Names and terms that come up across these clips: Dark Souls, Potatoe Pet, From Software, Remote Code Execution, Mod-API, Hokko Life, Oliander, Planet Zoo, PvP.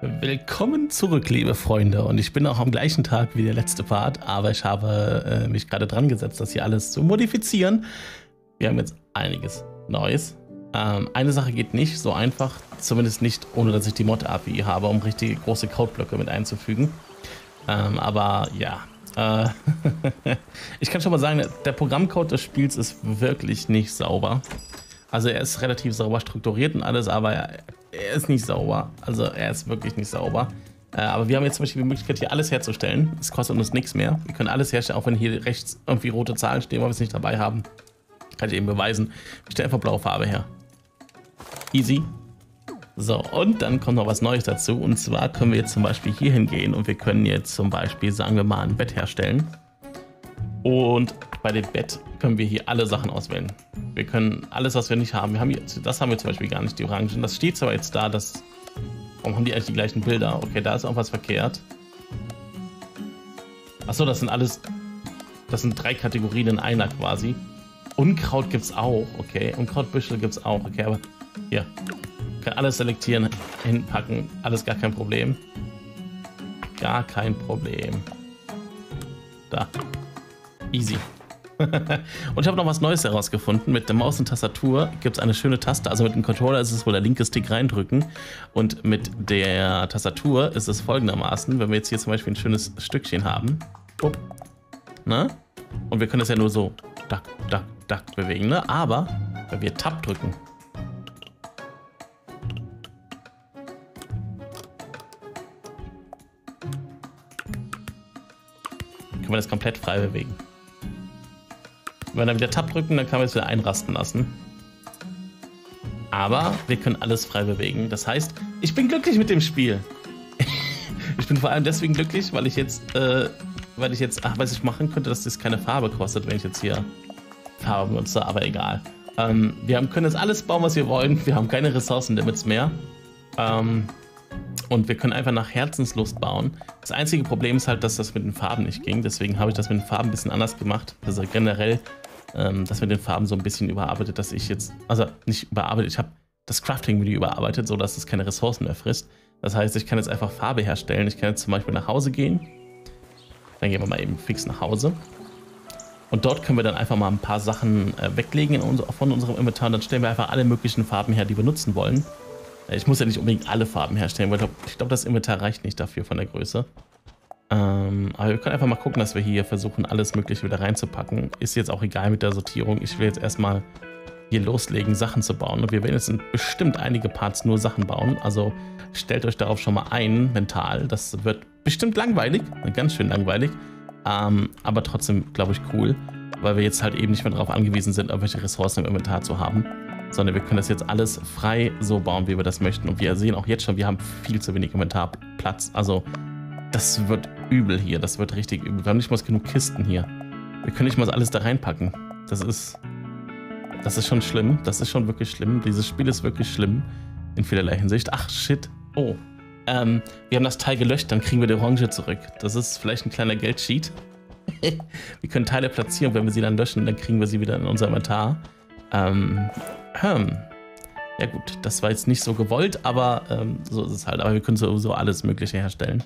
Willkommen zurück, liebe Freunde, und ich bin auch am gleichen Tag wie der letzte Part, aber ich habe mich gerade dran gesetzt, das hier alles zu modifizieren. Wir haben jetzt einiges Neues. Eine Sache geht nicht so einfach, zumindest nicht, ohne dass ich die Mod-API habe, um richtige große Codeblöcke mit einzufügen. Aber ja, ich kann schon mal sagen, der Programmcode des Spiels ist wirklich nicht sauber. Also er ist relativ sauber strukturiert und alles, aber er ist nicht sauber. Also er ist wirklich nicht sauber. Aber wir haben jetzt zum Beispiel die Möglichkeit, hier alles herzustellen. Es kostet uns nichts mehr. Wir können alles herstellen, auch wenn hier rechts irgendwie rote Zahlen stehen, weil wir es nicht dabei haben. Kann ich eben beweisen. Ich stelle einfach blaue Farbe her. Easy. So, und dann kommt noch was Neues dazu. Und zwar können wir jetzt zum Beispiel hier hingehen und wir können jetzt zum Beispiel, sagen wir mal, ein Bett herstellen. Und bei dem Bett können wir hier alle Sachen auswählen. Wir können alles, was wir nicht haben. Das haben wir zum Beispiel gar nicht, die Orangen. Das steht zwar jetzt da, dass... Warum haben die eigentlich die gleichen Bilder? Okay, da ist auch was verkehrt. Achso, das sind alles... Das sind 3 Kategorien in einer quasi. Unkraut gibt's auch, okay. Unkrautbüschel gibt's auch, okay. Aber hier, kann alles selektieren, hinpacken. Alles gar kein Problem. Gar kein Problem. Da. Easy. Und ich habe noch was Neues herausgefunden. Mit der Maus und Tastatur gibt es eine schöne Taste. Also mit dem Controller ist es wohl der linke Stick reindrücken. Und mit der Tastatur ist es folgendermaßen, wenn wir jetzt hier zum Beispiel ein schönes Stückchen haben. Upp. Ne? Und wir können es ja nur so dack, dack, dack bewegen. Ne? Aber wenn wir Tab drücken. Können wir das komplett frei bewegen. Wenn wir dann wieder Tab drücken, dann kann man es wieder einrasten lassen. Aber wir können alles frei bewegen. Das heißt, ich bin glücklich mit dem Spiel. Ich bin vor allem deswegen glücklich, weil ich jetzt, was ich machen könnte, dass das keine Farbe kostet, wenn ich jetzt hier Farbe benutze, aber egal. Können jetzt alles bauen, was wir wollen. Wir haben keine Ressourcenlimits mehr. Und wir können einfach nach Herzenslust bauen. Das einzige Problem ist halt, dass das mit den Farben nicht ging. Deswegen habe ich das mit den Farben ein bisschen anders gemacht. Also generell, das mit den Farben so ein bisschen überarbeitet, dass ich jetzt, also nicht überarbeitet, ich habe das Crafting-Menü überarbeitet, sodass es keine Ressourcen mehr frisst. Das heißt, ich kann jetzt einfach Farbe herstellen. Ich kann jetzt zum Beispiel nach Hause gehen. Dann gehen wir mal eben fix nach Hause. Und dort können wir dann einfach mal ein paar Sachen weglegen von unserem Inventar. Und dann stellen wir einfach alle möglichen Farben her, die wir nutzen wollen. Ich muss ja nicht unbedingt alle Farben herstellen, weil ich glaube, das Inventar reicht nicht dafür von der Größe. Aber wir können einfach mal gucken, dass wir hier versuchen, alles Mögliche wieder reinzupacken. Ist jetzt auch egal mit der Sortierung. Ich will jetzt erstmal hier loslegen, Sachen zu bauen. Und wir werden jetzt bestimmt einige Parts nur Sachen bauen. Also stellt euch darauf schon mal ein, mental. Das wird bestimmt langweilig, ganz schön langweilig. Aber trotzdem, glaube ich, cool, weil wir jetzt halt eben nicht mehr darauf angewiesen sind, irgendwelche Ressourcen im Inventar zu haben. Sondern wir können das jetzt alles frei so bauen, wie wir das möchten. Und wir sehen auch jetzt schon, wir haben viel zu wenig Inventarplatz. Also das wird übel hier. Das wird richtig übel. Wir haben nicht mal genug Kisten hier. Wir können nicht mal alles da reinpacken. Das ist schon schlimm. Das ist schon wirklich schlimm. Dieses Spiel ist wirklich schlimm. In vielerlei Hinsicht. Ach, shit. Oh. Wir haben das Teil gelöscht, dann kriegen wir die Orange zurück. Das ist vielleicht ein kleiner Geldcheat. Wir können Teile platzieren. Wenn wir sie dann löschen, dann kriegen wir sie wieder in unser Inventar. Ja gut, das war jetzt nicht so gewollt, aber so ist es halt. Aber wir können sowieso alles Mögliche herstellen.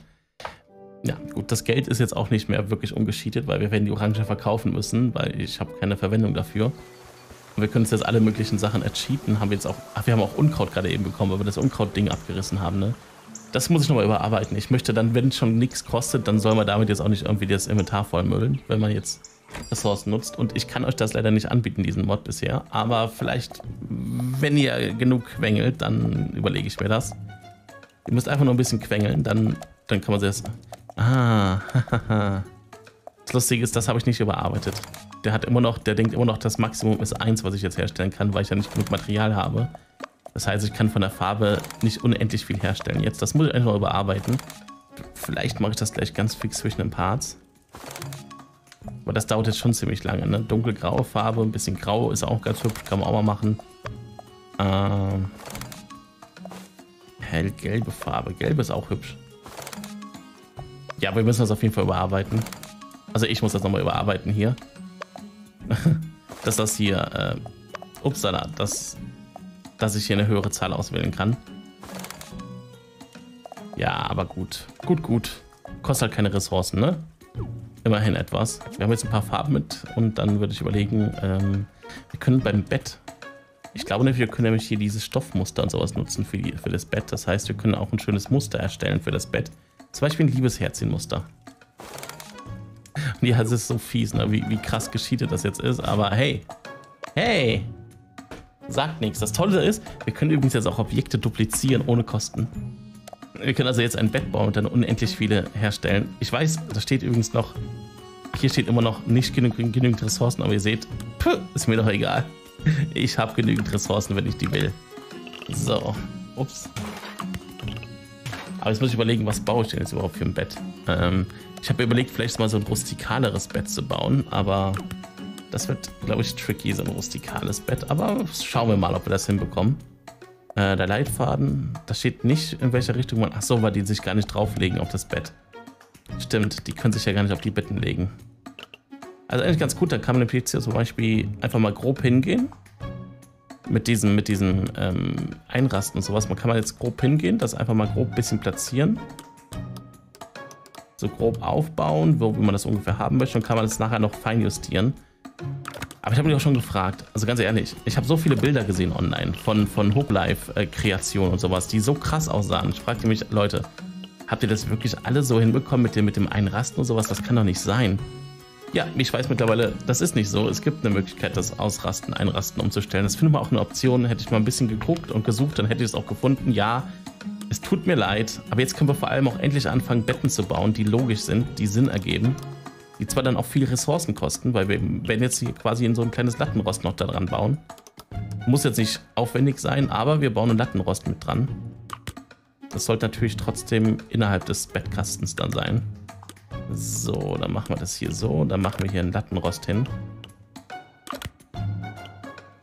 Ja gut, das Geld ist jetzt auch nicht mehr wirklich ungeschiedet, weil wir werden die Orange verkaufen müssen, weil ich habe keine Verwendung dafür. Und wir können uns jetzt alle möglichen Sachen ercheaten. Haben wir jetzt auch, wir haben auch Unkraut gerade eben bekommen, weil wir das Unkraut-Ding abgerissen haben, ne? Das muss ich nochmal überarbeiten. Ich möchte dann, wenn schon nichts kostet, dann soll man damit jetzt auch nicht irgendwie das Inventar vollmüllen, wenn man jetzt Ressourcen nutzt. Und ich kann euch das leider nicht anbieten, diesen Mod bisher. Aber vielleicht, wenn ihr genug quengelt, dann überlege ich mir das. Ihr müsst einfach nur ein bisschen quengeln, dann kann man sich das... Das Lustige ist, das habe ich nicht überarbeitet. Der denkt immer noch, das Maximum ist 1, was ich jetzt herstellen kann, weil ich ja nicht genug Material habe. Das heißt, ich kann von der Farbe nicht unendlich viel herstellen. Jetzt, das muss ich einfach mal überarbeiten. Vielleicht mache ich das gleich ganz fix zwischen den Parts. Aber das dauert jetzt schon ziemlich lange, ne? Dunkelgraue Farbe, ein bisschen grau ist auch ganz hübsch, kann man auch mal machen. Hellgelbe Farbe, gelb ist auch hübsch. Ja, aber wir müssen das auf jeden Fall überarbeiten. Also ich muss das nochmal überarbeiten hier. Dass das hier, upsala, dass ich hier eine höhere Zahl auswählen kann. Ja, aber gut. Gut, gut. Kostet halt keine Ressourcen, ne? Immerhin etwas. Wir haben jetzt ein paar Farben mit und dann würde ich überlegen, wir können beim Bett... Ich glaube nämlich, wir können nämlich hier dieses Stoffmuster und sowas nutzen für das Bett. Das heißt, wir können auch ein schönes Muster erstellen für das Bett. Zum Beispiel ein Liebesherzchenmuster. Ja, es ist so fies, ne? Wie krass gescheatet das jetzt ist, aber hey. Hey! Sagt nichts. Das Tolle ist, wir können übrigens jetzt auch Objekte duplizieren ohne Kosten. Wir können also jetzt ein Bett bauen und dann unendlich viele herstellen. Ich weiß, da steht übrigens noch, hier steht immer noch nicht genügend Ressourcen, aber ihr seht, ist mir doch egal. Ich habe genügend Ressourcen, wenn ich die will. So. Ups. Aber jetzt muss ich überlegen, was baue ich denn jetzt überhaupt für ein Bett? Ich habe überlegt, vielleicht mal so ein rustikaleres Bett zu bauen, aber das wird, glaube ich, tricky, so ein rustikales Bett. Aber schauen wir mal, ob wir das hinbekommen. Der Leitfaden, da steht nicht, in welche Richtung man... Achso, weil die sich gar nicht drauflegen auf das Bett. Stimmt, die können sich ja gar nicht auf die Betten legen. Also eigentlich ganz gut, da kann man jetzt hier zum Beispiel einfach mal grob hingehen. Mit diesem Einrasten und sowas. Man kann mal jetzt grob hingehen, das einfach mal grob ein bisschen platzieren. So grob aufbauen, wo man das ungefähr haben möchte. Und kann man das nachher noch fein justieren. Aber ich habe mich auch schon gefragt, also ganz ehrlich, ich habe so viele Bilder gesehen online von Hokko Life Kreationen und sowas, die so krass aussahen. Ich fragte mich, Leute, habt ihr das wirklich alle so hinbekommen mit dem Einrasten und sowas? Das kann doch nicht sein. Ja, ich weiß mittlerweile, das ist nicht so. Es gibt eine Möglichkeit, das Ausrasten, Einrasten umzustellen. Das finde ich auch eine Option. Hätte ich mal ein bisschen geguckt und gesucht, dann hätte ich es auch gefunden. Ja, es tut mir leid. Aber jetzt können wir vor allem auch endlich anfangen, Betten zu bauen, die logisch sind, die Sinn ergeben. Die zwar dann auch viel Ressourcen kosten, weil wir werden jetzt hier quasi in so ein kleines Lattenrost noch da dran bauen. Muss jetzt nicht aufwendig sein, aber wir bauen einen Lattenrost mit dran. Das sollte natürlich trotzdem innerhalb des Bettkastens dann sein. So, dann machen wir das hier so. Dann machen wir hier einen Lattenrost hin.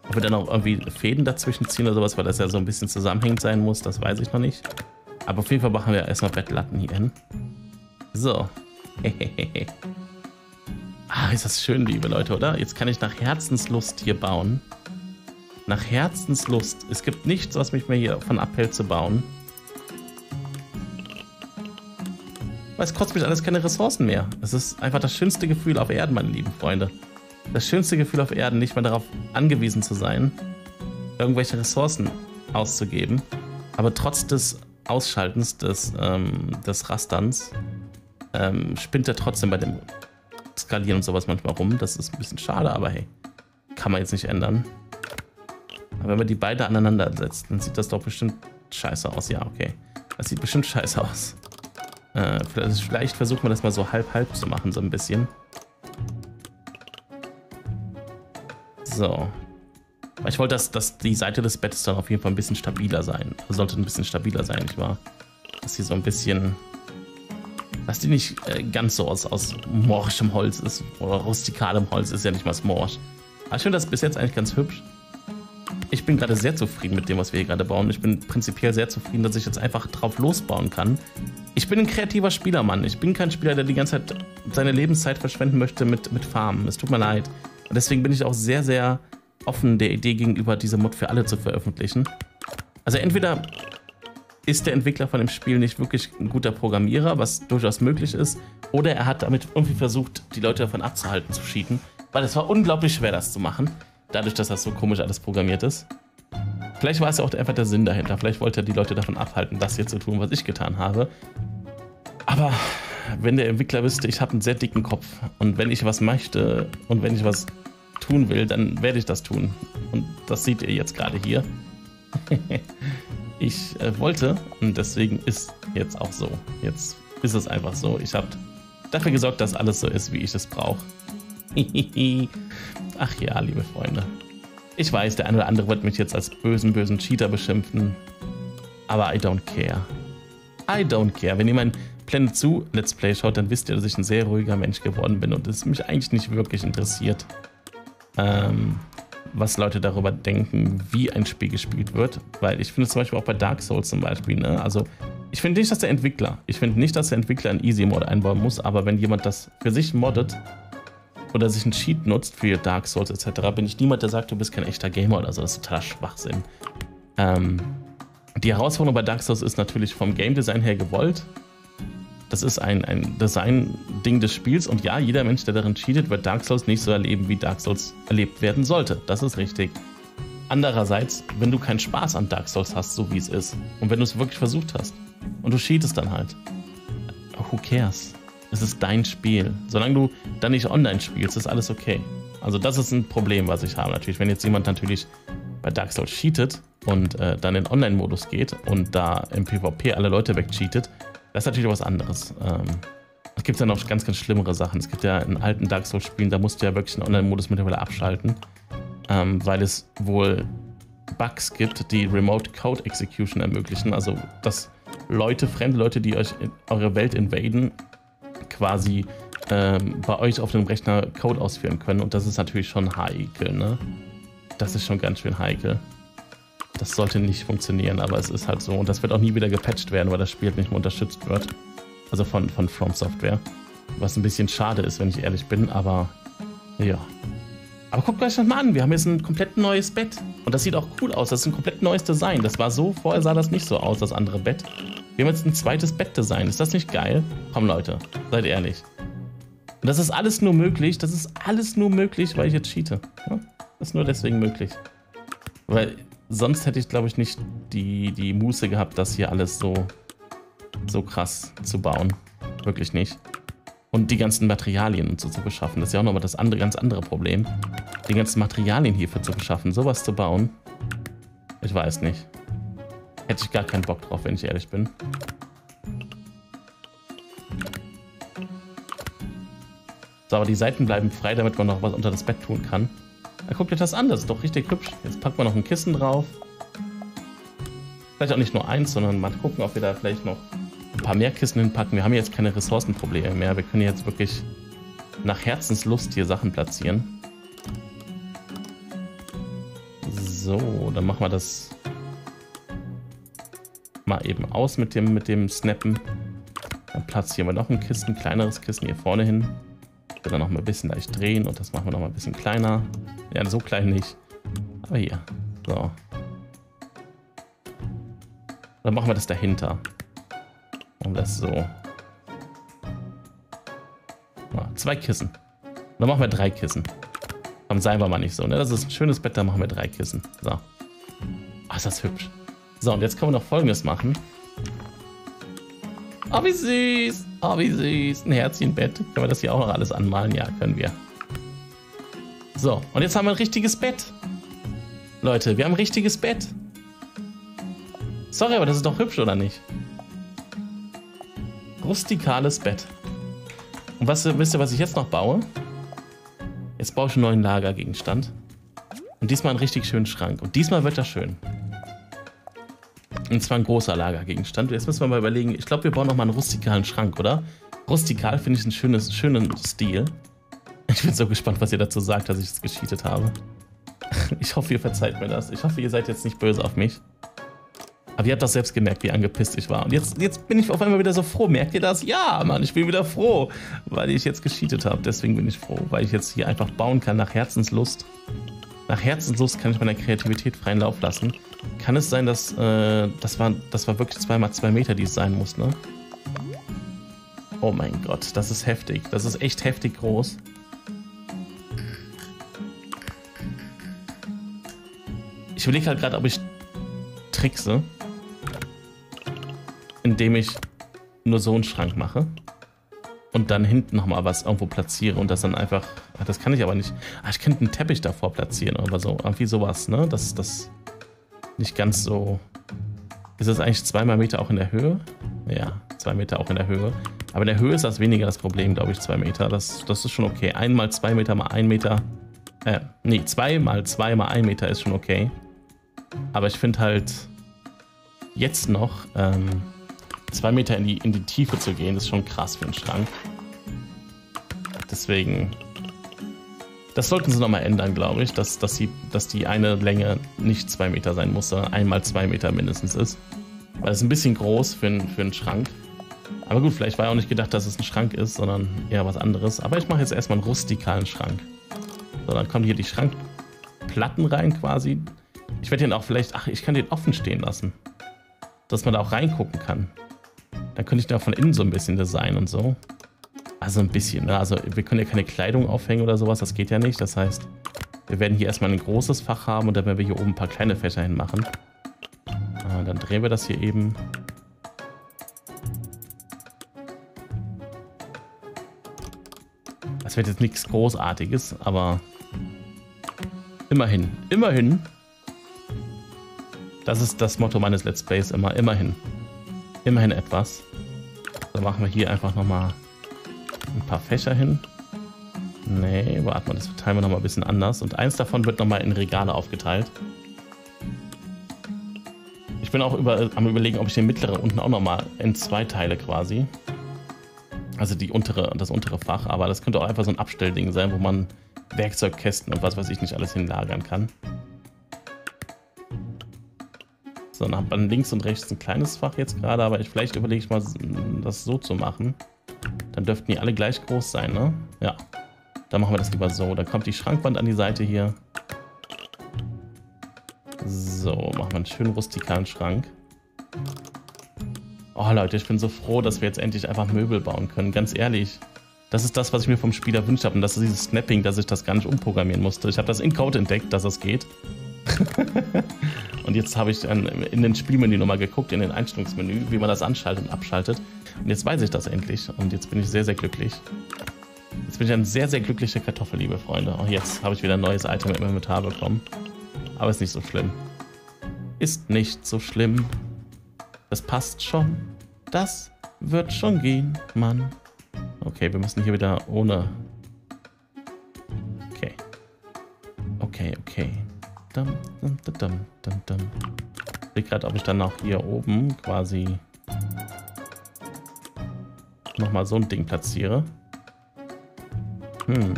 Ob wir dann auch irgendwie Fäden dazwischen ziehen oder sowas, weil das ja so ein bisschen zusammenhängend sein muss, das weiß ich noch nicht. Aber auf jeden Fall machen wir erstmal Bettlatten hier hin. So. Ah, ist das schön, liebe Leute, oder? Jetzt kann ich nach Herzenslust hier bauen. Nach Herzenslust. Es gibt nichts, was mich mehr hier davon abhält zu bauen. Weil es kostet mich alles keine Ressourcen mehr. Es ist einfach das schönste Gefühl auf Erden, meine lieben Freunde. Das schönste Gefühl auf Erden, nicht mehr darauf angewiesen zu sein, irgendwelche Ressourcen auszugeben. Aber trotz des Ausschaltens, des Rasterns, spinnt er trotzdem bei dem Skalieren und sowas manchmal rum. Das ist ein bisschen schade, aber hey, kann man jetzt nicht ändern. Aber wenn wir die beide aneinander setzen, dann sieht das doch bestimmt scheiße aus. Ja, okay. Das sieht bestimmt scheiße aus. Vielleicht versuchen wir das mal so halb-halb zu machen, so ein bisschen. So. Ich wollte, dass die Seite des Bettes dann auf jeden Fall ein bisschen stabiler sein. Sollte ein bisschen stabiler sein, nicht wahr? Dass die so ein bisschen... Dass die nicht ganz so aus morschem Holz ist. Oder rustikalem Holz ist ja nicht mal morsch. Aber ich finde das bis jetzt eigentlich ganz hübsch. Ich bin gerade sehr zufrieden mit dem, was wir hier gerade bauen. Ich bin prinzipiell sehr zufrieden, dass ich jetzt einfach drauf losbauen kann. Ich bin ein kreativer Spieler, Mann. Ich bin kein Spieler, der die ganze Zeit seine Lebenszeit verschwenden möchte mit Farmen. Es tut mir leid. Und deswegen bin ich auch sehr, sehr offen der Idee gegenüber, diese Mod für alle zu veröffentlichen. Also entweder ist der Entwickler von dem Spiel nicht wirklich ein guter Programmierer, was durchaus möglich ist, oder er hat damit irgendwie versucht, die Leute davon abzuhalten, zu cheaten. Weil es war unglaublich schwer, das zu machen. Dadurch, dass das so komisch alles programmiert ist. Vielleicht war es ja auch einfach der Sinn dahinter. Vielleicht wollte er die Leute davon abhalten, das hier zu tun, was ich getan habe. Aber wenn der Entwickler wüsste, ich habe einen sehr dicken Kopf. Und wenn ich was möchte und wenn ich was tun will, dann werde ich das tun. Und das seht ihr jetzt gerade hier. Ich wollte und deswegen ist jetzt auch so. Jetzt ist es einfach so. Ich habe dafür gesorgt, dass alles so ist, wie ich es brauche. Ach ja, liebe Freunde. Ich weiß, der eine oder andere wird mich jetzt als bösen, bösen Cheater beschimpfen. Aber I don't care. I don't care. Wenn ihr mein Planet Zoo Let's Play schaut, dann wisst ihr, dass ich ein sehr ruhiger Mensch geworden bin und es mich eigentlich nicht wirklich interessiert, was Leute darüber denken, wie ein Spiel gespielt wird. Weil ich finde es zum Beispiel auch bei Dark Souls zum Beispiel, ne? Also ich finde nicht, dass der Entwickler, einen Easy Mod einbauen muss, aber wenn jemand das für sich moddet, oder sich einen Cheat nutzt für Dark Souls etc., bin ich niemand, der sagt, du bist kein echter Gamer oder so. Das ist totaler Schwachsinn. Die Herausforderung bei Dark Souls ist natürlich vom Game Design her gewollt. Das ist ein Design-Ding des Spiels und ja, jeder Mensch, der darin cheatet, wird Dark Souls nicht so erleben, wie Dark Souls erlebt werden sollte. Das ist richtig. Andererseits, wenn du keinen Spaß an Dark Souls hast, so wie es ist, und wenn du es wirklich versucht hast und du cheatest dann halt, who cares? Es ist dein Spiel. Solange du dann nicht online spielst, ist alles okay. Also das ist ein Problem, was ich habe natürlich. Wenn jetzt jemand natürlich bei Dark Souls cheatet und dann in Online-Modus geht und da im PvP alle Leute wegcheatet, das ist natürlich was anderes. Es gibt ja noch ganz, ganz schlimmere Sachen. Es gibt ja in alten Dark Souls-Spielen, da musst du ja wirklich den Online-Modus mittlerweile abschalten, weil es wohl Bugs gibt, die Remote Code Execution ermöglichen. Also, dass Leute, fremde Leute, die euch in eure Welt invaden, quasi bei euch auf dem Rechner Code ausführen können. Und das ist natürlich schon heikel, ne? Das ist schon ganz schön heikel. Das sollte nicht funktionieren, aber es ist halt so. Und das wird auch nie wieder gepatcht werden, weil das Spiel nicht mehr unterstützt wird. Also von From Software. Was ein bisschen schade ist, wenn ich ehrlich bin, aber ja. Aber guckt euch das mal an. Wir haben jetzt ein komplett neues Bett. Und das sieht auch cool aus. Das ist ein komplett neues Design. Das war so, vorher sah das nicht so aus, das andere Bett. Wir haben jetzt ein zweites Bettdesign. Ist das nicht geil? Komm Leute, seid ehrlich. Und das ist alles nur möglich. Das ist alles nur möglich, weil ich jetzt cheate. Ja? Das ist nur deswegen möglich. Weil sonst hätte ich, glaube ich, nicht die Muße gehabt, das hier alles so krass zu bauen. Wirklich nicht. Und die ganzen Materialien und so zu beschaffen. Das ist ja auch nochmal das andere, ganz andere Problem. Die ganzen Materialien hierfür zu beschaffen, sowas zu bauen. Ich weiß nicht. Hätte ich gar keinen Bock drauf, wenn ich ehrlich bin. So, aber die Seiten bleiben frei, damit man noch was unter das Bett tun kann. Dann guckt euch das an, das ist doch richtig hübsch. Jetzt packen wir noch ein Kissen drauf. Vielleicht auch nicht nur eins, sondern mal gucken, ob wir da vielleicht noch ein paar mehr Kissen hinpacken. Wir haben jetzt keine Ressourcenprobleme mehr. Wir können jetzt wirklich nach Herzenslust hier Sachen platzieren. So, dann machen wir das mal eben aus mit dem Snappen. Dann platzieren wir noch ein Kissen, kleineres Kissen hier vorne hin. Dann noch mal ein bisschen leicht drehen und das machen wir noch mal ein bisschen kleiner. Ja, so klein nicht. Aber hier. So. Dann machen wir das dahinter. Machen wir das so. Ja, 2 Kissen. Dann machen wir 3 Kissen. Dann seien wir mal nicht so. Ne? Das ist ein schönes Bett, da machen wir 3 Kissen. So. Ach, ist das hübsch. So, und jetzt können wir noch Folgendes machen. Oh, wie süß. Oh, wie süß. Ein Herzchenbett. Können wir das hier auch noch alles anmalen? Ja, können wir. So, und jetzt haben wir ein richtiges Bett. Leute, wir haben ein richtiges Bett. Sorry, aber das ist doch hübsch, oder nicht? Rustikales Bett. Und wisst ihr, was ich jetzt noch baue? Jetzt baue ich einen neuen Lagergegenstand. Und diesmal einen richtig schönen Schrank. Und diesmal wird das schön. Und zwar ein großer Lagergegenstand. Jetzt müssen wir mal überlegen. Ich glaube, wir bauen nochmal einen rustikalen Schrank, oder? Rustikal finde ich einen schönen Stil. Ich bin so gespannt, was ihr dazu sagt, dass ich das gecheatet habe. Ich hoffe, ihr verzeiht mir das. Ich hoffe, ihr seid jetzt nicht böse auf mich. Aber ihr habt das selbst gemerkt, wie angepisst ich war. Und jetzt bin ich auf einmal wieder so froh. Merkt ihr das? Ja, Mann, ich bin wieder froh, weil ich jetzt gecheatet habe. Deswegen bin ich froh, weil ich jetzt hier einfach bauen kann nach Herzenslust. Nach Herzenslust kann ich meiner Kreativität freien Lauf lassen. Kann es sein, dass das war wirklich 2x2 Meter, die es sein muss, ne? Oh mein Gott, das ist heftig. Das ist echt heftig groß. Ich überlege halt gerade, ob ich trickse, indem ich nur so einen Schrank mache und dann hinten nochmal was irgendwo platziere und das dann einfach... Ach, das kann ich aber nicht. Ach, ich könnte einen Teppich davor platzieren oder so. Irgendwie sowas, ne? Das nicht ganz so... Ist das eigentlich 2x Meter auch in der Höhe? Ja, 2 Meter auch in der Höhe. Aber in der Höhe ist das weniger das Problem, glaube ich, 2 Meter. Das ist schon okay. 1 mal 2 Meter mal 1 Meter... nee, 2 mal 2 mal 1 Meter ist schon okay. Aber ich finde halt... Jetzt noch 2 Meter in die Tiefe zu gehen, ist schon krass für einen Schrank. Deswegen... Das sollten sie nochmal ändern, glaube ich, dass die eine Länge nicht 2 Meter sein muss, sondern 1 mal 2 Meter mindestens ist. Weil das ist ein bisschen groß für einen Schrank. Aber gut, vielleicht war ja auch nicht gedacht, dass es ein Schrank ist, sondern eher was anderes. Aber ich mache jetzt erstmal einen rustikalen Schrank. So, dann kommen hier die Schrankplatten rein quasi. Ich werde den auch vielleicht, ach, ich kann den offen stehen lassen. dass man da auch reingucken kann. Dann könnte ich da von innen so ein bisschen designen und so. Also ein bisschen, ne? Also wir können ja keine Kleidung aufhängen oder sowas, das geht ja nicht. Das heißt, wir werden hier erstmal ein großes Fach haben und dann werden wir hier oben ein paar kleine Fächer hinmachen. Dann drehen wir das hier eben. Das wird jetzt nichts Großartiges, aber immerhin, immerhin. Das ist das Motto meines Let's Plays immer, immerhin. Immerhin etwas. Dann machen wir hier einfach nochmal ein paar Fächer hin. Nee, warte mal, das verteilen wir nochmal ein bisschen anders. Und eins davon wird nochmal in Regale aufgeteilt. Ich bin auch am Überlegen, ob ich den mittleren unten auch nochmal in zwei Teile quasi. Also die untere, das untere Fach, aber das könnte auch einfach so ein Abstellding sein, wo man Werkzeugkästen und was weiß ich nicht alles hinlagern kann. So, dann hat man links und rechts ein kleines Fach jetzt gerade, aber vielleicht überlege ich mal, das so zu machen. Dann dürften die alle gleich groß sein, ne? Ja. Dann machen wir das lieber so. Dann kommt die Schrankwand an die Seite hier. So, machen wir einen schönen rustikalen Schrank. Oh Leute, ich bin so froh, dass wir jetzt endlich einfach Möbel bauen können. Ganz ehrlich, das ist das, was ich mir vom Spieler erwünscht habe. Und das ist dieses Snapping, dass ich das gar nicht umprogrammieren musste. Ich habe das in Code entdeckt, dass das geht. Und jetzt habe ich in den Spielmenü nochmal geguckt, in den Einstellungsmenü, wie man das anschaltet und abschaltet. Und jetzt weiß ich das endlich. Und jetzt bin ich sehr, sehr glücklich. Jetzt bin ich eine sehr, sehr glückliche Kartoffel, liebe Freunde. Oh, jetzt habe ich wieder ein neues Item im Inventar bekommen. Aber ist nicht so schlimm. Ist nicht so schlimm. Das passt schon. Das wird schon gehen, Mann. Okay, wir müssen hier wieder ohne... Okay. Okay, okay. Dum, dum, dum, dum, dum. Ich sehe gerade, ob ich dann auch hier oben quasi nochmal so ein Ding platziere. Hm.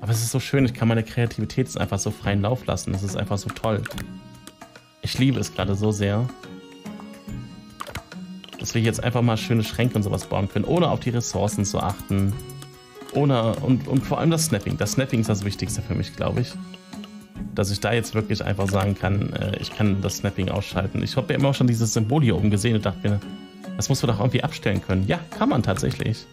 Aber es ist so schön, ich kann meine Kreativität einfach so freien Lauf lassen. Das ist einfach so toll. Ich liebe es gerade so sehr, dass wir jetzt einfach mal schöne Schränke und sowas bauen können, ohne auf die Ressourcen zu achten. Ohne, und vor allem das Snapping. Das Snapping ist das Wichtigste für mich, glaube ich. Dass ich da jetzt wirklich einfach sagen kann, ich kann das Snapping ausschalten. Ich habe ja immer schon dieses Symbol hier oben gesehen und dachte mir, das muss man doch irgendwie abstellen können. Ja, kann man tatsächlich.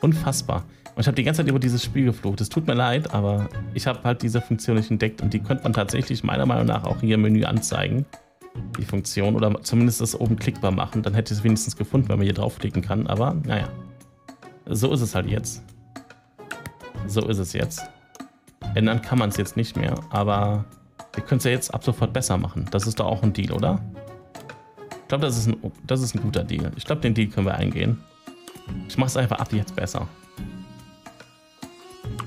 Unfassbar. Und ich habe die ganze Zeit über dieses Spiel geflucht. Es tut mir leid, aber ich habe halt diese Funktion nicht entdeckt. Und die könnte man tatsächlich meiner Meinung nach auch hier im Menü anzeigen. Die Funktion. Oder zumindest das oben klickbar machen. Dann hätte ich es wenigstens gefunden, wenn man hier draufklicken kann. Aber naja. So ist es halt jetzt. So ist es jetzt. Ändern kann man es jetzt nicht mehr. Aber wir können es ja jetzt ab sofort besser machen. Das ist doch auch ein Deal, oder? Ich glaube, das ist ein guter Deal. Ich glaube, den Deal können wir eingehen. Ich mache es einfach ab jetzt besser.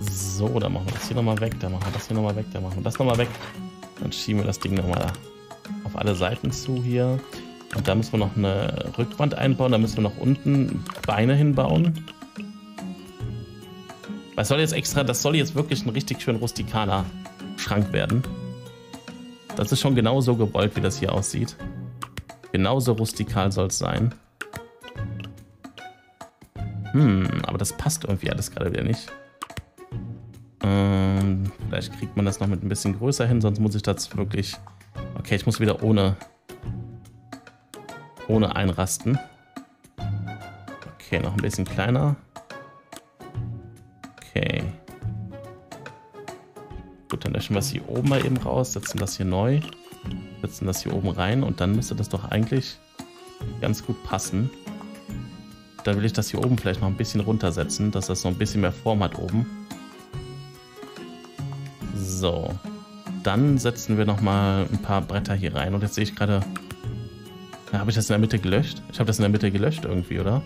So, dann machen wir das hier nochmal weg, dann machen wir das hier nochmal weg, dann machen wir das nochmal weg. Dann schieben wir das Ding nochmal auf alle Seiten zu hier. Und da müssen wir noch eine Rückwand einbauen, da müssen wir noch unten Beine hinbauen. Das soll jetzt extra, das soll jetzt wirklich ein richtig schön rustikaler Schrank werden. Das ist schon genauso gewollt, wie das hier aussieht. Genauso rustikal soll es sein. Hm, aber das passt irgendwie alles gerade wieder nicht. Vielleicht kriegt man das noch mit ein bisschen größer hin, sonst muss ich das wirklich... Okay, ich muss wieder ohne einrasten. Okay, noch ein bisschen kleiner. Okay. Gut, dann löschen wir es hier oben mal eben raus, setzen das hier neu, setzen das hier oben rein und dann müsste das doch eigentlich ganz gut passen. Dann will ich das hier oben vielleicht noch ein bisschen runtersetzen, dass das noch ein bisschen mehr Form hat oben. So, dann setzen wir nochmal ein paar Bretter hier rein. Und jetzt sehe ich gerade, habe ich das in der Mitte gelöscht? Ich habe das in der Mitte gelöscht irgendwie, oder?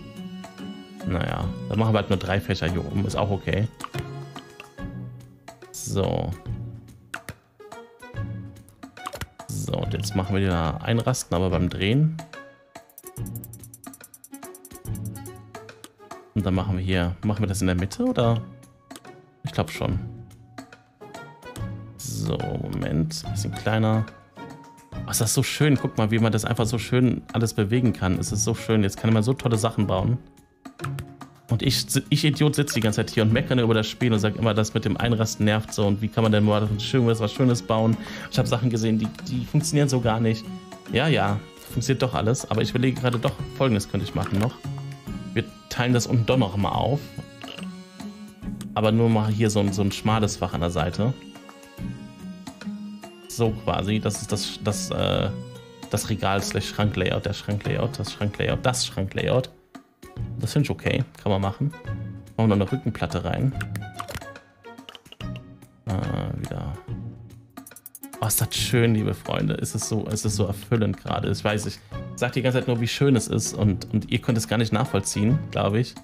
Naja, dann machen wir halt nur 3 Fächer hier oben, ist auch okay. So. So, und jetzt machen wir wieder einrasten, aber beim Drehen. Und dann machen wir hier, machen wir das in der Mitte, oder? Ich glaube schon. So, Moment, ein bisschen kleiner. Oh, ist das so schön. Guck mal, wie man das einfach so schön alles bewegen kann. Es ist so schön. Jetzt kann man so tolle Sachen bauen. Und ich Idiot, sitze die ganze Zeit hier und meckere über das Spiel und sage immer, das mit dem Einrasten nervt so. Und wie kann man denn mal was Schönes bauen? Ich habe Sachen gesehen, die funktionieren so gar nicht. Ja, ja. Funktioniert doch alles. Aber ich überlege gerade doch, Folgendes könnte ich machen noch. Wir teilen das unten doch noch mal auf. Aber nur mal hier so ein schmales Fach an der Seite. So quasi. Das ist das Regal/Schrank-Layout, der Schrank-Layout, das Schrank-Layout, das Schrank-Layout. Das finde ich okay. Kann man machen. Machen wir noch eine Rückenplatte rein. Wieder. Oh, ist das schön, liebe Freunde. Es ist so erfüllend gerade. Ich weiß, ich sage die ganze Zeit nur, wie schön es ist und ihr könnt es gar nicht nachvollziehen, glaube ich.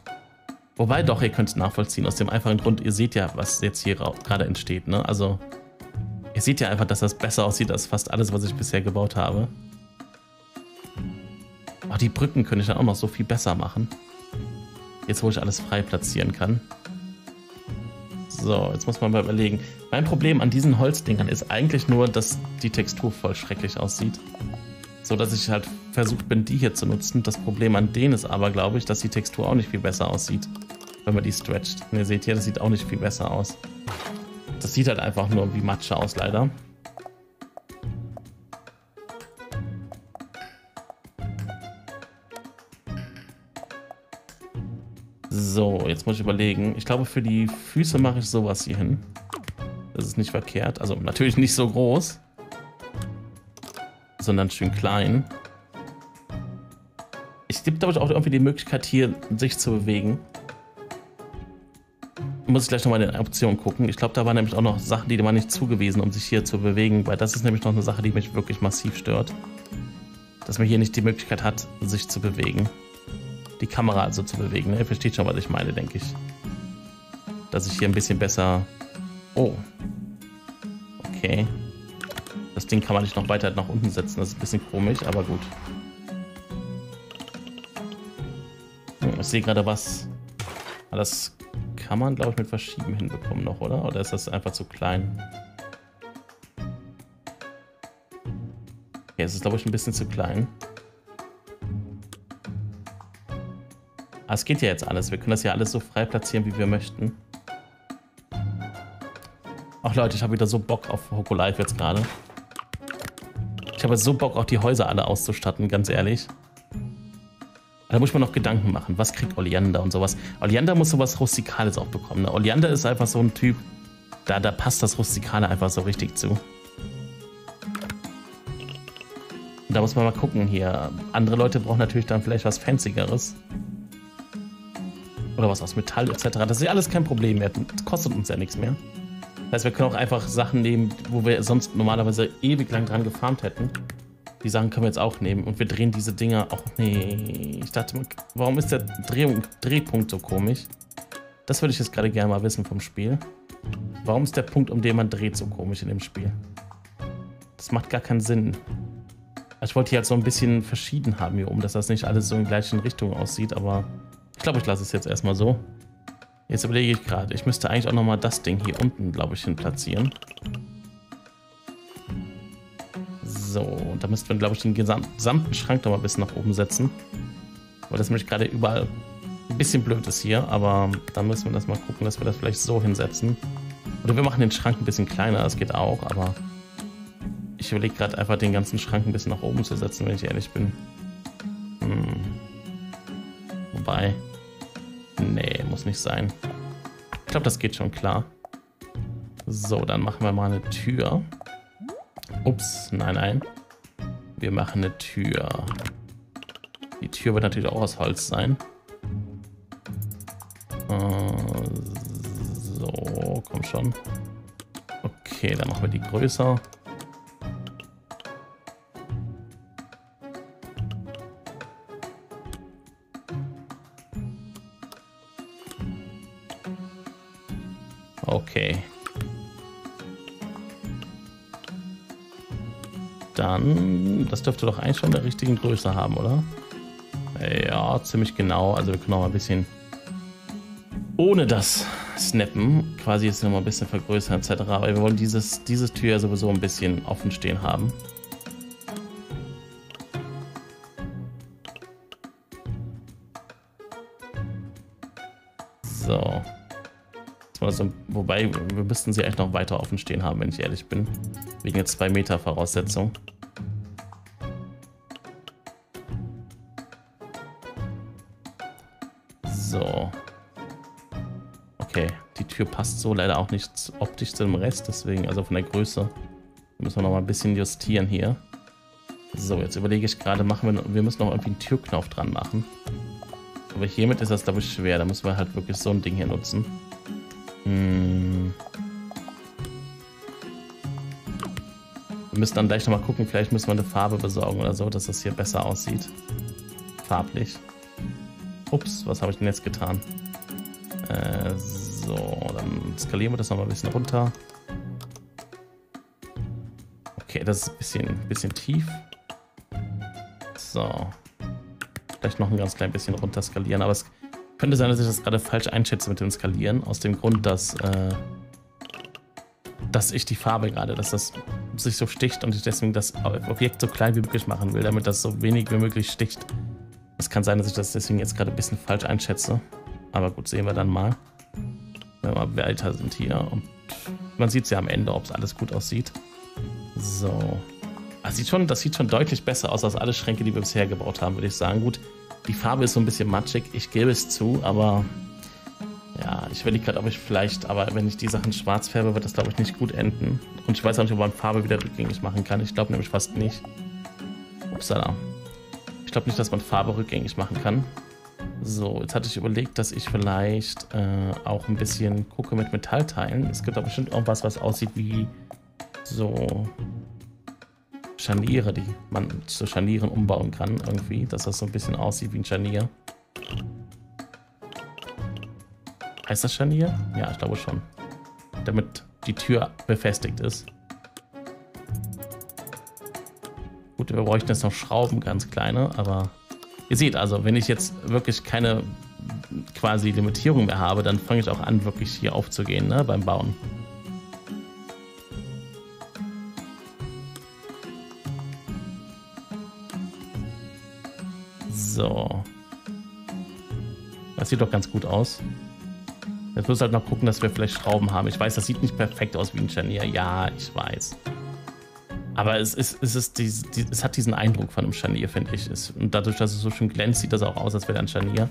Wobei doch, ihr könnt es nachvollziehen, aus dem einfachen Grund, ihr seht ja, was jetzt hier gerade entsteht, ne? Also, ihr seht ja einfach, dass das besser aussieht als fast alles, was ich bisher gebaut habe. Oh, die Brücken könnte ich dann auch noch so viel besser machen. Jetzt, wo ich alles frei platzieren kann. So, jetzt muss man mal überlegen. Mein Problem an diesen Holzdingern ist eigentlich nur, dass die Textur voll schrecklich aussieht. So, dass ich halt versucht bin, die hier zu nutzen. Das Problem an denen ist aber, glaube ich, dass die Textur auch nicht viel besser aussieht, wenn man die stretcht. Und ihr seht hier, das sieht auch nicht viel besser aus. Das sieht halt einfach nur wie Matsche aus, leider. So, jetzt muss ich überlegen. Ich glaube, für die Füße mache ich sowas hier hin. Das ist nicht verkehrt. Also natürlich nicht so groß, sondern schön klein. Es gibt, glaube ich, auch irgendwie die Möglichkeit, hier sich zu bewegen. Muss ich gleich nochmal in den Optionen gucken. Ich glaube, da waren nämlich auch noch Sachen, die waren nicht zugewiesen, um sich hier zu bewegen, weil das ist nämlich noch eine Sache, die mich wirklich massiv stört. Dass man hier nicht die Möglichkeit hat, sich zu bewegen. Die Kamera also zu bewegen. Ihr versteht schon, was ich meine, denke ich. Dass ich hier ein bisschen besser... Oh. Okay. Das Ding kann man nicht noch weiter nach unten setzen. Das ist ein bisschen komisch, aber gut. Ich sehe gerade was. Das kann man, glaube ich, mit Verschieben hinbekommen noch, oder? Oder ist das einfach zu klein? Okay, es ist, glaube ich, ein bisschen zu klein. Aber es geht ja jetzt alles. Wir können das ja alles so frei platzieren, wie wir möchten. Ach Leute, ich habe wieder so Bock auf Hokko Life jetzt gerade. Ich habe so Bock, auch die Häuser alle auszustatten, ganz ehrlich. Da muss ich mir noch Gedanken machen. Was kriegt Oliander und sowas? Oliander muss sowas Rustikales auch bekommen. Ne? Oliander ist einfach so ein Typ, da passt das Rustikale einfach so richtig zu. Und da muss man mal gucken hier. Andere Leute brauchen natürlich dann vielleicht was Fanzigeres. Oder was aus Metall etc. Das ist ja alles kein Problem mehr. Das kostet uns ja nichts mehr. Das heißt, wir können auch einfach Sachen nehmen, wo wir sonst normalerweise ewig lang dran gefarmt hätten. Die Sachen können wir jetzt auch nehmen. Und wir drehen diese Dinger auch... Nee, ich dachte, warum ist der Drehpunkt so komisch? Das würde ich jetzt gerade gerne mal wissen vom Spiel. Warum ist der Punkt, um den man dreht, so komisch in dem Spiel? Das macht gar keinen Sinn. Ich wollte hier halt so ein bisschen verschieden haben hier oben, dass das nicht alles so in gleichen Richtungen aussieht, aber... Ich glaube, ich lasse es jetzt erstmal so. Jetzt überlege ich gerade, ich müsste eigentlich auch nochmal das Ding hier unten, glaube ich, hin platzieren. So, und da müssten wir, glaube ich, den gesamten Schrank nochmal ein bisschen nach oben setzen. Weil das nämlich gerade überall ein bisschen blöd ist hier, aber dann müssen wir das mal gucken, dass wir das vielleicht so hinsetzen. Oder wir machen den Schrank ein bisschen kleiner, das geht auch, aber ich überlege gerade einfach, den ganzen Schrank ein bisschen nach oben zu setzen, wenn ich ehrlich bin. Wobei... Nee, muss nicht sein. Ich glaube, das geht schon klar. So, dann machen wir mal eine Tür. Ups, nein, nein. Wir machen eine Tür. Die Tür wird natürlich auch aus Holz sein. So, komm schon. Okay, dann machen wir die größer. Okay. Dann, das dürfte doch eigentlich schon der richtigen Größe haben, oder? Ja, ziemlich genau. Also wir können noch mal ein bisschen ohne das snappen. Quasi jetzt noch mal ein bisschen vergrößern etc. Weil wir wollen diese Tür sowieso ein bisschen offen stehen haben. So. Also, wobei, wir müssten sie echt noch weiter offen stehen haben, wenn ich ehrlich bin. Wegen der 2 Meter Voraussetzung. So. Okay, die Tür passt so leider auch nicht optisch zu dem Rest, deswegen, also von der Größe, müssen wir noch mal ein bisschen justieren hier. So, jetzt überlege ich gerade, wir müssen noch irgendwie einen Türknauf dran machen. Aber hiermit ist das, glaube ich, schwer, da müssen wir halt wirklich so ein Ding hier nutzen. Wir müssen dann gleich nochmal gucken, vielleicht müssen wir eine Farbe besorgen oder so, dass das hier besser aussieht. Farblich. Ups, was habe ich denn jetzt getan? So, dann skalieren wir das nochmal ein bisschen runter. Okay, das ist ein bisschen tief. So. Vielleicht noch ein ganz klein bisschen runter skalieren, aber es könnte sein, dass ich das gerade falsch einschätze mit dem Skalieren, aus dem Grund, dass ich die Farbe gerade, dass das sich so sticht und ich deswegen das Objekt so klein wie möglich machen will, damit das so wenig wie möglich sticht. Es kann sein, dass ich das deswegen jetzt gerade ein bisschen falsch einschätze. Aber gut, sehen wir dann mal, wenn wir weiter sind hier. Und man sieht es ja am Ende, ob es alles gut aussieht. So. Das sieht schon deutlich besser aus als alle Schränke, die wir bisher gebaut haben, würde ich sagen. Gut, die Farbe ist so ein bisschen matschig, ich gebe es zu, aber ja, ich überlege gerade, ob ich vielleicht, aber wenn ich die Sachen schwarz färbe, wird das, glaube ich, nicht gut enden. Und ich weiß auch nicht, ob man Farbe wieder rückgängig machen kann. Ich glaube nämlich fast nicht. Upsala. Ich glaube nicht, dass man Farbe rückgängig machen kann. So, jetzt hatte ich überlegt, dass ich vielleicht auch ein bisschen gucke mit Metallteilen. Es gibt doch bestimmt auch was aussieht wie so Scharniere, die man zu Scharnieren umbauen kann irgendwie, dass das so ein bisschen aussieht wie ein Scharnier. Heißt das Scharnier? Ja, ich glaube schon. Damit die Tür befestigt ist. Gut, wir bräuchten jetzt noch Schrauben, ganz kleine, aber ihr seht also, wenn ich jetzt wirklich keine quasi Limitierung mehr habe, dann fange ich auch an, wirklich hier aufzugehen, ne, beim Bauen. So. Das sieht doch ganz gut aus. Jetzt müssen wir halt noch gucken, dass wir vielleicht Schrauben haben. Ich weiß, das sieht nicht perfekt aus wie ein Scharnier. Ja, ich weiß. Aber es hat diesen Eindruck von einem Scharnier, finde ich. Und dadurch, dass es so schön glänzt, sieht das auch aus, als wäre ein Scharnier.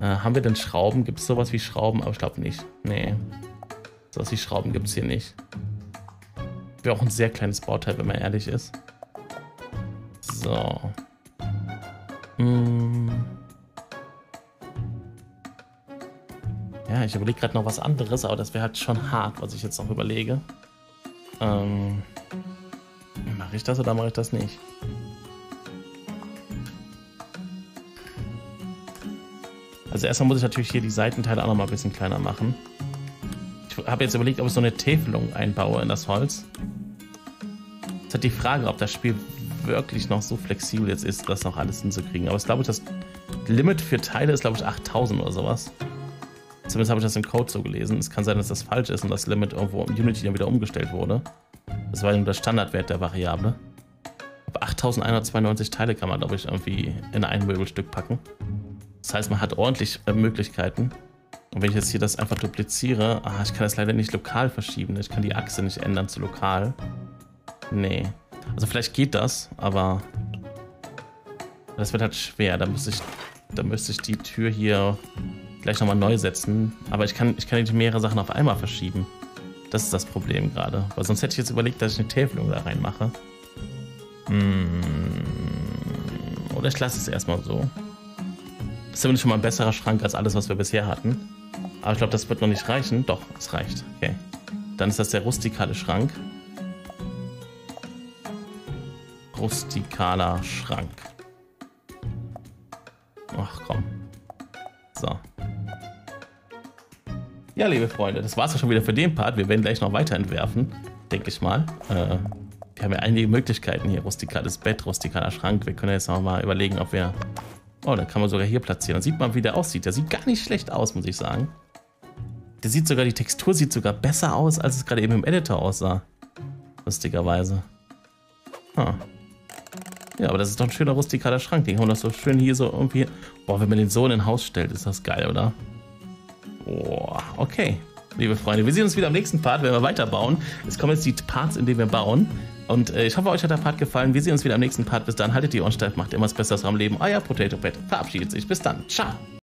Haben wir denn Schrauben? Gibt es sowas wie Schrauben? Aber ich glaube nicht. Nee. Sowas wie Schrauben gibt es hier nicht. Wäre auch ein sehr kleines Bauteil, wenn man ehrlich ist. So. Ja, ich überlege gerade noch was anderes, aber das wäre halt schon hart, was ich jetzt noch überlege. Mache ich das oder mache ich das nicht? Also erstmal muss ich natürlich hier die Seitenteile auch noch mal ein bisschen kleiner machen. Ich habe jetzt überlegt, ob ich so eine Täfelung einbaue in das Holz. Jetzt hat die Frage, ob das Spiel wirklich noch so flexibel jetzt ist, das noch alles hinzukriegen. Aber ich glaube, das Limit für Teile ist, glaube ich, 8000 oder sowas. Zumindest habe ich das im Code so gelesen. Es kann sein, dass das falsch ist und das Limit irgendwo im Unity dann wieder umgestellt wurde. Das war nur der Standardwert der Variable. Aber 8192 Teile kann man, glaube ich, irgendwie in ein Möbelstück packen. Das heißt, man hat ordentlich Möglichkeiten. Und wenn ich jetzt hier das einfach dupliziere, ich kann das leider nicht lokal verschieben. Ich kann die Achse nicht ändern zu lokal. Nee. Also vielleicht geht das, aber das wird halt schwer. Da müsste ich die Tür hier gleich nochmal neu setzen. Aber ich kann nicht mehrere Sachen auf einmal verschieben. Das ist das Problem gerade. Weil sonst hätte ich jetzt überlegt, dass ich eine Täfelung da reinmache. Oder ich lasse es erstmal so. Das ist zumindest schon mal ein besserer Schrank als alles, was wir bisher hatten. Aber ich glaube, das wird noch nicht reichen. Doch, es reicht. Okay. Dann ist das der rustikale Schrank. Rustikaler Schrank. Ach komm. So. Ja, liebe Freunde, das war's ja schon wieder für den Part. Wir werden gleich noch weiter entwerfen, denke ich mal. Wir haben ja einige Möglichkeiten hier. Rustikales Bett, rustikaler Schrank. Wir können jetzt noch mal überlegen, ob wir... Oh, dann kann man sogar hier platzieren. Dann sieht man, wie der aussieht. Der sieht gar nicht schlecht aus, muss ich sagen. Der sieht sogar, die Textur sieht sogar besser aus, als es gerade eben im Editor aussah. Lustigerweise. Huh. Ja, aber das ist doch ein schöner rustikaler Schrank. Den haben wir doch so schön hier so irgendwie... Boah, wenn man den so in ein Haus stellt, ist das geil, oder? Boah, okay. Liebe Freunde, wir sehen uns wieder am nächsten Part, wenn wir weiterbauen. Es kommen jetzt die Parts, in denen wir bauen. Und ich hoffe, euch hat der Part gefallen. Wir sehen uns wieder am nächsten Part. Bis dann, haltet die Ohren steif, macht immer das Beste aus eurem Leben. Euer Potatoe Pet verabschiedet sich. Bis dann, ciao.